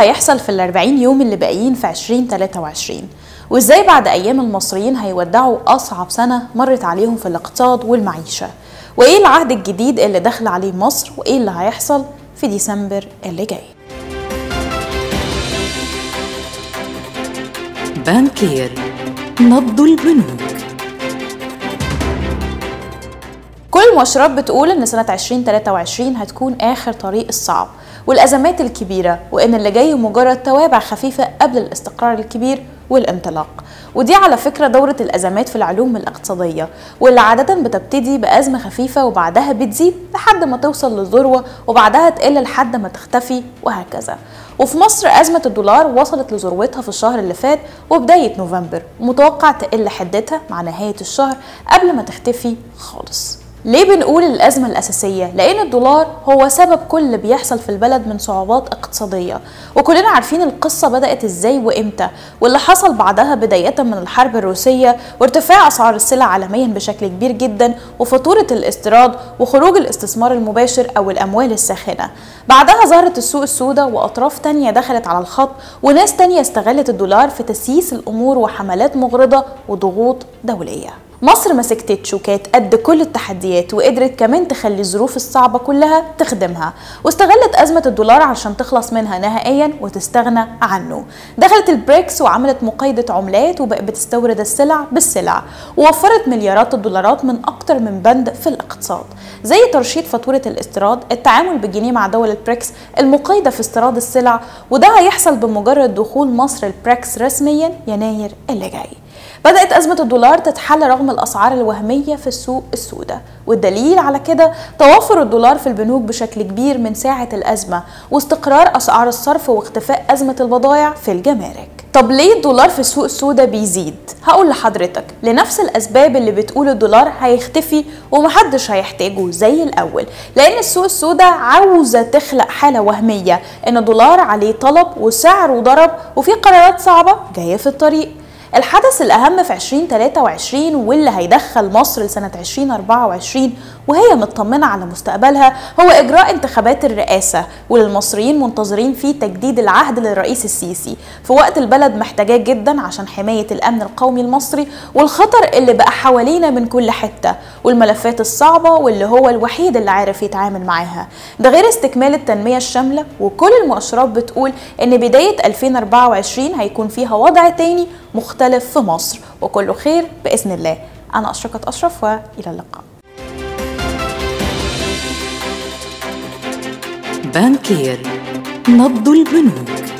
هيحصل في ال40 يوم اللي باقيين في 2023، وازاي بعد ايام المصريين هيودعوا اصعب سنه مرت عليهم في الاقتصاد والمعيشه، وايه العهد الجديد اللي داخل عليه مصر، وايه اللي هيحصل في ديسمبر اللي جاي. بانكير نبض البنوك. كل المؤشرات بتقول ان سنه 2023 هتكون اخر طريق الصعب والازمات الكبيره، وان اللي جاي مجرد توابع خفيفه قبل الاستقرار الكبير والانطلاق. ودي على فكره دوره الازمات في العلوم الاقتصاديه، واللي عاده بتبتدي بازمه خفيفه وبعدها بتزيد لحد ما توصل للذروه، وبعدها تقل لحد ما تختفي وهكذا. وفي مصر ازمه الدولار وصلت لذروتها في الشهر اللي فات وبدايه نوفمبر، ومتوقع تقل حدتها مع نهايه الشهر قبل ما تختفي خالص. ليه بنقول الأزمة الأساسية؟ لأن الدولار هو سبب كل اللي بيحصل في البلد من صعوبات اقتصادية، وكلنا عارفين القصة بدأت إزاي وإمتى، واللي حصل بعدها بداية من الحرب الروسية وارتفاع أسعار السلع عالميا بشكل كبير جدا، وفاتورة الاستيراد وخروج الاستثمار المباشر أو الأموال الساخنة. بعدها ظهرت السوق السوداء وأطراف تانية دخلت على الخط، وناس تانية استغلت الدولار في تسييس الأمور وحملات مغرضة وضغوط دولية. مصر ما سكتتش وكانت قد كل التحديات، وقدرت كمان تخلي الظروف الصعبة كلها تخدمها، واستغلت أزمة الدولار عشان تخلص منها نهائيا وتستغنى عنه. دخلت البريكس وعملت مقايضة عملات، وبقت بتستورد السلع بالسلع، ووفرت مليارات الدولارات من أكتر من بند في الاقتصاد، زي ترشيد فاتورة الاستيراد، التعامل بالجنيه مع دول البريكس، المقايضة في استيراد السلع. وده هيحصل بمجرد دخول مصر البريكس رسميا يناير اللي جاي. بدأت أزمة الدولار تتحل رغم الأسعار الوهمية في السوق السوداء، والدليل على كده توافر الدولار في البنوك بشكل كبير من ساعة الأزمة، واستقرار أسعار الصرف، واختفاء أزمة البضائع في الجمارك. طب ليه الدولار في السوق السوداء بيزيد؟ هقول لحضرتك لنفس الأسباب اللي بتقول الدولار هيختفي ومحدش هيحتاجه زي الأول، لأن السوق السوداء عاوزة تخلق حالة وهمية إن الدولار عليه طلب وسعره ضرب وفي قرارات صعبة جاية في الطريق. الحدث الأهم في 2023 واللي هيدخل مصر لسنة 2024 وهي مطمنة على مستقبلها هو إجراء انتخابات الرئاسة، وللمصريين منتظرين فيه تجديد العهد للرئيس السيسي في وقت البلد محتاجاه جدا عشان حماية الأمن القومي المصري والخطر اللي بقى حوالينا من كل حتة، والملفات الصعبة واللي هو الوحيد اللي عارف يتعامل معاها. ده غير استكمال التنمية الشاملة، وكل المؤشرات بتقول إن بداية 2024 هيكون فيها وضع تاني مختلف في مصر، وكله خير بإذن الله. أنا أشرقت أشرف، وإلى اللقاء. بانكير نبض البنوك.